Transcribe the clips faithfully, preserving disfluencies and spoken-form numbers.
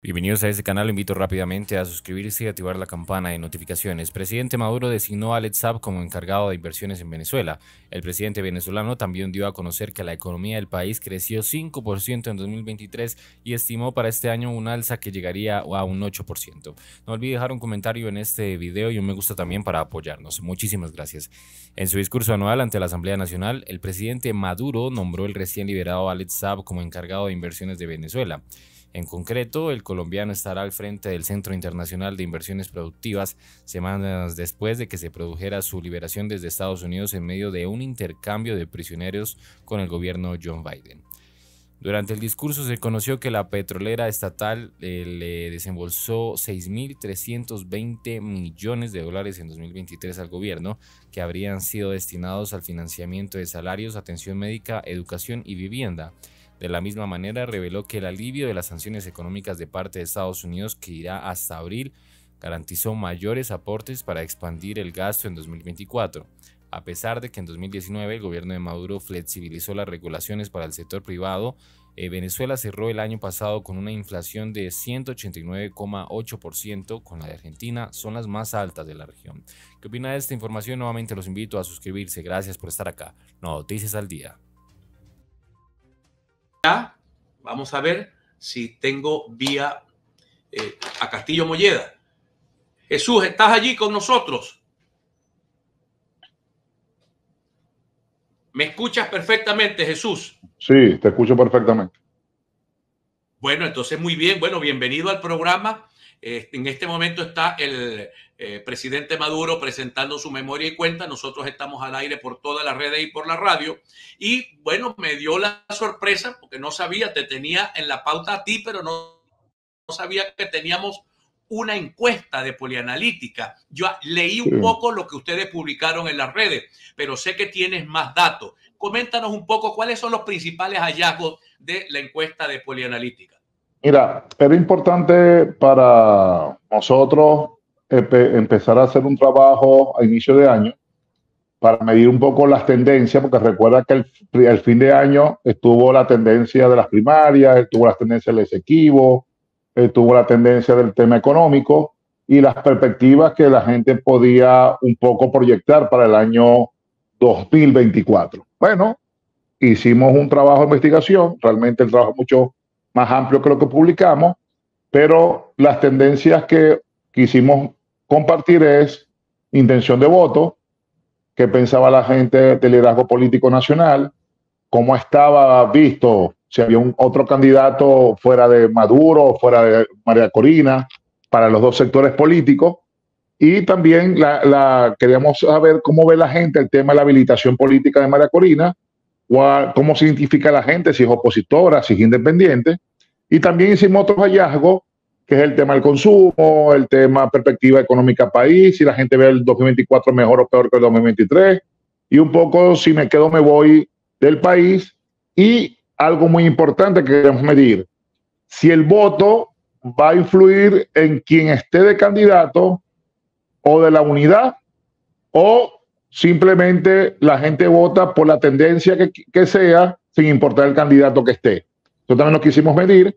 Bienvenidos a este canal, lo invito rápidamente a suscribirse y activar la campana de notificaciones. Presidente Maduro designó a Alex Saab como encargado de inversiones en Venezuela. El presidente venezolano también dio a conocer que la economía del país creció cinco por ciento en dos mil veintitrés y estimó para este año una alza que llegaría a un ocho por ciento. No olvide dejar un comentario en este video y un me gusta también para apoyarnos. Muchísimas gracias. En su discurso anual ante la Asamblea Nacional, el presidente Maduro nombró el recién liberado Alex Saab como encargado de inversiones de Venezuela. En concreto, el colombiano estará al frente del Centro Internacional de Inversiones Productivas semanas después de que se produjera su liberación desde Estados Unidos en medio de un intercambio de prisioneros con el gobierno John Biden. Durante el discurso se conoció que la petrolera estatal eh, le desembolsó seis mil trescientos veinte millones de dólares en dos mil veintitrés al gobierno, que habrían sido destinados al financiamiento de salarios, atención médica, educación y vivienda. De la misma manera, reveló que el alivio de las sanciones económicas de parte de Estados Unidos, que irá hasta abril, garantizó mayores aportes para expandir el gasto en dos mil veinticuatro. A pesar de que en dos mil diecinueve el gobierno de Maduro flexibilizó las regulaciones para el sector privado, eh, Venezuela cerró el año pasado con una inflación de ciento ochenta y nueve coma ocho por ciento, con la de Argentina, son las más altas de la región. ¿Qué opina de esta información? Nuevamente los invito a suscribirse. Gracias por estar acá. Noticias al día. Vamos a ver si tengo vía eh, a Castillo Molleda. Jesús, ¿estás allí con nosotros? ¿Me escuchas perfectamente, Jesús? Sí, te escucho perfectamente. Bueno, entonces muy bien. Bueno, bienvenido al programa. Eh, en este momento está el eh, presidente Maduro presentando su memoria y cuenta. Nosotros estamos al aire por todas las redes y por la radio. Y bueno, me dio la sorpresa porque no sabía, te tenía en la pauta a ti, pero no, no sabía que teníamos una encuesta de polianalítica. Yo leí un sí. poco lo que ustedes publicaron en las redes, pero sé que tienes más datos. Coméntanos un poco cuáles son los principales hallazgos de la encuesta de polianalítica. Mira, era importante para nosotros empezar a hacer un trabajo a inicio de año para medir un poco las tendencias, porque recuerda que el, el fin de año estuvo la tendencia de las primarias, estuvo la tendencia del Esequibo, estuvo la tendencia del tema económico y las perspectivas que la gente podía un poco proyectar para el año dos mil veinticuatro. Bueno, hicimos un trabajo de investigación, realmente el trabajo mucho más amplio que lo que publicamos, pero las tendencias que quisimos compartir es intención de voto, qué pensaba la gente del liderazgo político nacional, cómo estaba visto, si había un otro candidato fuera de Maduro, fuera de María Corina, para los dos sectores políticos, y también la, la, queríamos saber cómo ve la gente el tema de la habilitación política de María Corina, cómo se identifica la gente, si es opositora, si es independiente. Y también hicimos otros hallazgos, que es el tema del consumo, el tema perspectiva económica país, si la gente ve el dos mil veinticuatro mejor o peor que el dos mil veintitrés, y un poco si me quedo me voy del país. Y algo muy importante que queremos medir, si el voto va a influir en quien esté de candidato o de la unidad, o simplemente la gente vota por la tendencia que, que sea, sin importar el candidato que esté. Eso también lo quisimos medir.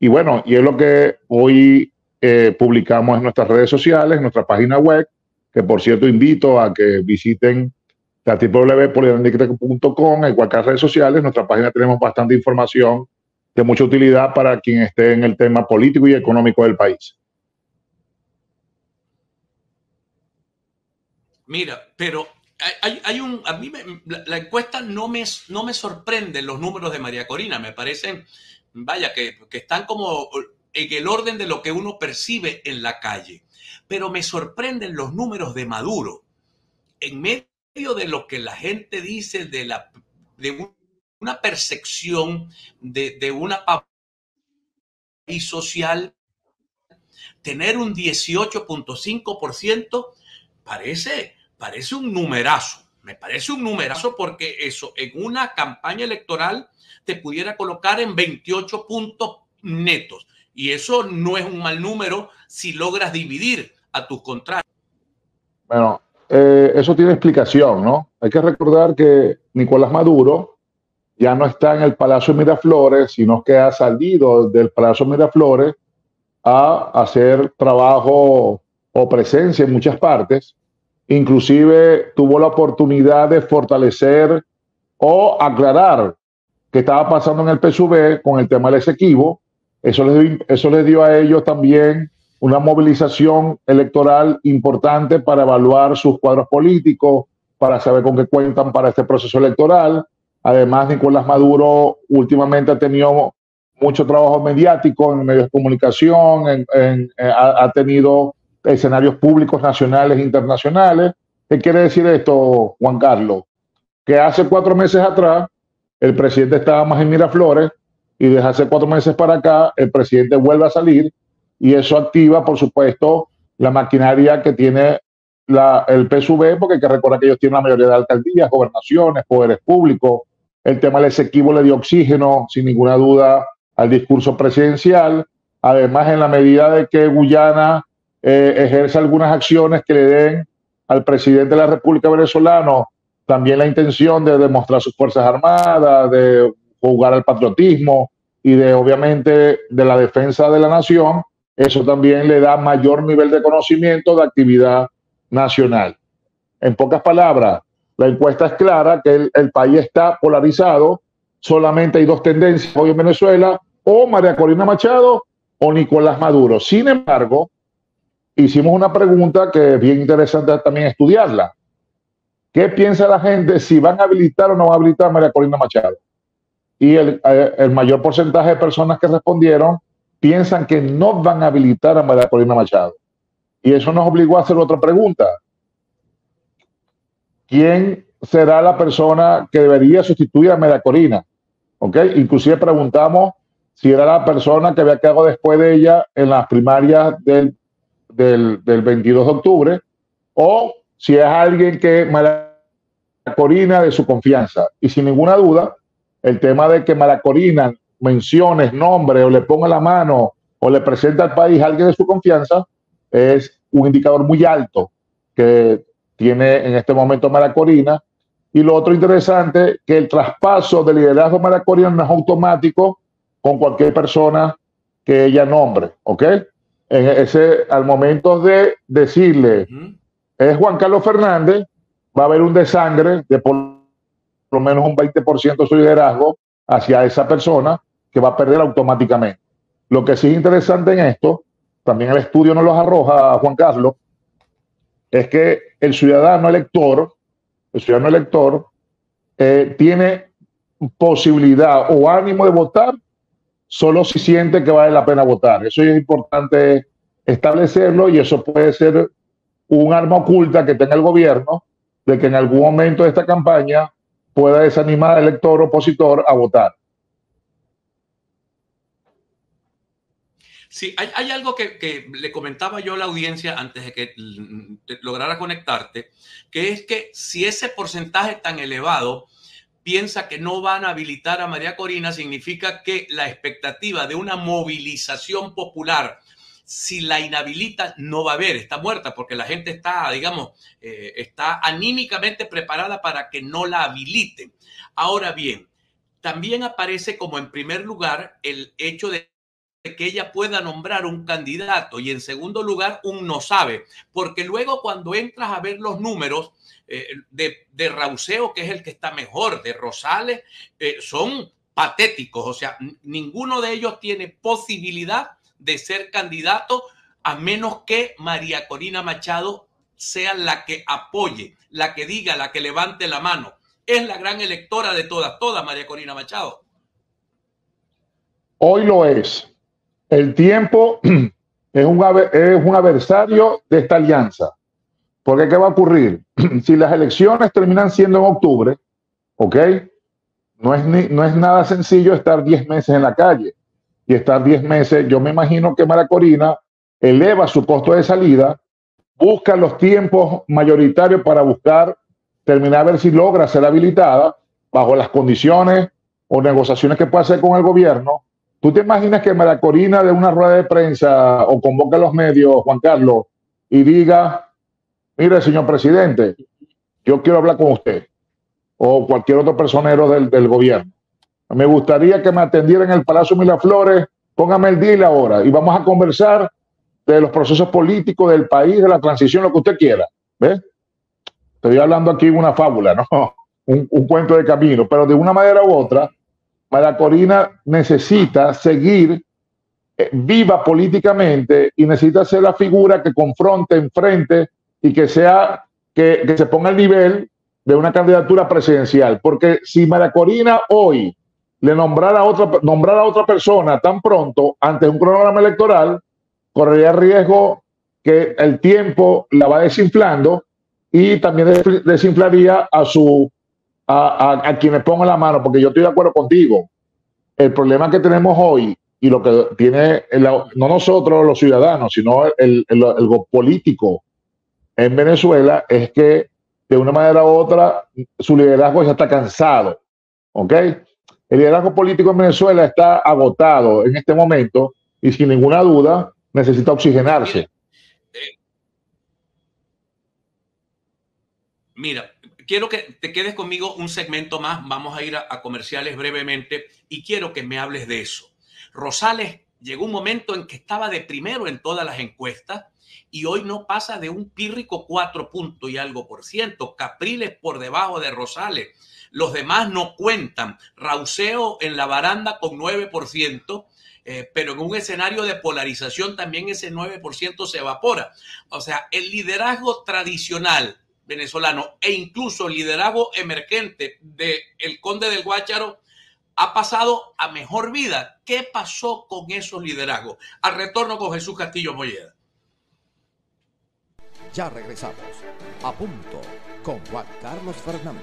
Y bueno, y es lo que hoy eh, publicamos en nuestras redes sociales, en nuestra página web, que por cierto invito a que visiten w w w punto polianalítica punto com, en cualquier redes sociales. En nuestra página tenemos bastante información de mucha utilidad para quien esté en el tema político y económico del país. Mira, pero hay, hay un, a mí me, la, la encuesta no me, no me sorprenden los números de María Corina, me parecen, vaya, que, que están como en el orden de lo que uno percibe en la calle, pero me sorprenden los números de Maduro, en medio de lo que la gente dice de, la, de un, una percepción de, de una país social, tener un dieciocho punto cinco por ciento parece... Parece un numerazo, me parece un numerazo porque eso en una campaña electoral te pudiera colocar en veintiocho puntos netos. Y eso no es un mal número si logras dividir a tus contrarios. Bueno, eh, eso tiene explicación, ¿no? Hay que recordar que Nicolás Maduro ya no está en el Palacio Miraflores, sino que ha salido del Palacio Miraflores a hacer trabajo o presencia en muchas partes. Inclusive tuvo la oportunidad de fortalecer o aclarar qué estaba pasando en el P S U V con el tema del Esequibo. Eso les dio, eso les dio a ellos también una movilización electoral importante para evaluar sus cuadros políticos, para saber con qué cuentan para este proceso electoral. Además, Nicolás Maduro últimamente ha tenido mucho trabajo mediático en medios de comunicación, en, en, en, ha, ha tenido escenarios públicos nacionales e internacionales. ¿Qué quiere decir esto, Juan Carlos? Que hace cuatro meses atrás el presidente estaba más en Miraflores y desde hace cuatro meses para acá el presidente vuelve a salir, y eso activa, por supuesto, la maquinaria que tiene la, el P S U V, porque hay que recordar que ellos tienen la mayoría de alcaldías, gobernaciones, poderes públicos. El tema del Esequibo le dio oxígeno, sin ninguna duda, al discurso presidencial. Además, en la medida de que Guyana eh, ejerce algunas acciones que le den al presidente de la República venezolano también la intención de demostrar sus fuerzas armadas, de jugar al patriotismo y de, obviamente, de la defensa de la nación, eso también le da mayor nivel de conocimiento de actividad nacional. En pocas palabras, la encuesta es clara que el, el país está polarizado. Solamente hay dos tendencias hoy en Venezuela: o María Corina Machado o Nicolás Maduro. Sin embargo, hicimos una pregunta que es bien interesante también estudiarla. ¿Qué piensa la gente si van a habilitar o no van a habilitar a María Corina Machado? Y el, el mayor porcentaje de personas que respondieron piensan que no van a habilitar a María Corina Machado. Y eso nos obligó a hacer otra pregunta. ¿Quién será la persona que debería sustituir a María Corina? ¿Ok? Inclusive preguntamos si era la persona que había quedado después de ella en las primarias del, del, del veintidós de octubre, o si es alguien que María Corina de su confianza. Y sin ninguna duda, el tema de que María Corina mencione nombre o le ponga la mano o le presenta al país a alguien de su confianza es un indicador muy alto que tiene en este momento María Corina. Y lo otro interesante, que el traspaso de liderazgo de María Corina no es automático con cualquier persona que ella nombre. ¿Ok? En ese, al momento de decirle... ¿Mm? Es Juan Carlos Fernández, va a haber un desangre de por lo menos un veinte por ciento de su liderazgo hacia esa persona que va a perder automáticamente. Lo que sí es interesante en esto, también el estudio nos los arroja, Juan Carlos, es que el ciudadano elector, el ciudadano elector eh, tiene posibilidad o ánimo de votar solo si siente que vale la pena votar. Eso es importante establecerlo, y eso puede ser un arma oculta que tenga el gobierno de que en algún momento de esta campaña pueda desanimar al elector opositor a votar. Sí, hay, hay algo que, que le comentaba yo a la audiencia antes de que lograra conectarte, que es que si ese porcentaje tan elevado piensa que no van a habilitar a María Corina, significa que la expectativa de una movilización popular, si la inhabilita, no va a haber, está muerta, porque la gente está, digamos, eh, está anímicamente preparada para que no la habiliten. Ahora bien, también aparece como en primer lugar el hecho de que ella pueda nombrar un candidato, y en segundo lugar un no sabe, porque luego cuando entras a ver los números eh, de, de Rauseo, que es el que está mejor, de Rosales, eh, son patéticos. O sea, ninguno de ellos tiene posibilidad de ser candidato, a menos que María Corina Machado sea la que apoye, la que diga, la que levante la mano. Es la gran electora de todas, todas María Corina Machado. Hoy lo es. El tiempo es un, es un adversario de esta alianza. Porque ¿qué va a ocurrir? Si las elecciones terminan siendo en octubre, ¿ok? No es, ni, no es nada sencillo estar diez meses en la calle. Y estar diez meses, yo me imagino que María Corina eleva su costo de salida, busca los tiempos mayoritarios para buscar terminar a ver si logra ser habilitada bajo las condiciones o negociaciones que pueda hacer con el gobierno. ¿Tú te imaginas que María Corina dé una rueda de prensa o convoca a los medios, Juan Carlos, y diga: mire, señor presidente, yo quiero hablar con usted, o cualquier otro personero del, del gobierno? Me gustaría que me atendieran en el Palacio Miraflores Póngame el día y la hora y vamos a conversar de los procesos políticos del país, de la transición, lo que usted quiera. ¿Ves? Estoy hablando aquí de una fábula, ¿no? Un, un cuento de camino, pero de una manera u otra, María Corina necesita seguir eh, viva políticamente y necesita ser la figura que confronte, enfrente y que sea que, que se ponga al nivel de una candidatura presidencial. Porque si María Corina hoy le nombrara a otra, nombrara a otra persona tan pronto ante un cronograma electoral, correría riesgo que el tiempo la va desinflando y también desinflaría a su a, a, a quienes pongan la mano, porque yo estoy de acuerdo contigo. El problema que tenemos hoy y lo que tiene el, no nosotros los ciudadanos, sino el, el, el político en Venezuela es que de una manera u otra su liderazgo ya está cansado, ¿ok? El liderazgo político en Venezuela está agotado en este momento y sin ninguna duda necesita oxigenarse. Mira, quiero que te quedes conmigo un segmento más. Vamos a ir a, a comerciales brevemente y quiero que me hables de eso. Rosales llegó un momento en que estaba de primero en todas las encuestas y hoy no pasa de un pírrico cuatro punto y algo por ciento. Capriles por debajo de Rosales. Los demás no cuentan. Rauseo en la baranda con nueve por ciento. Eh, pero en un escenario de polarización también ese nueve por ciento se evapora. O sea, el liderazgo tradicional venezolano e incluso el liderazgo emergente del Conde del Guácharo ha pasado a mejor vida. ¿Qué pasó con esos liderazgos? Al retorno con Jesús Castillo Molleda. Ya regresamos a Punto con Juan Carlos Fernández.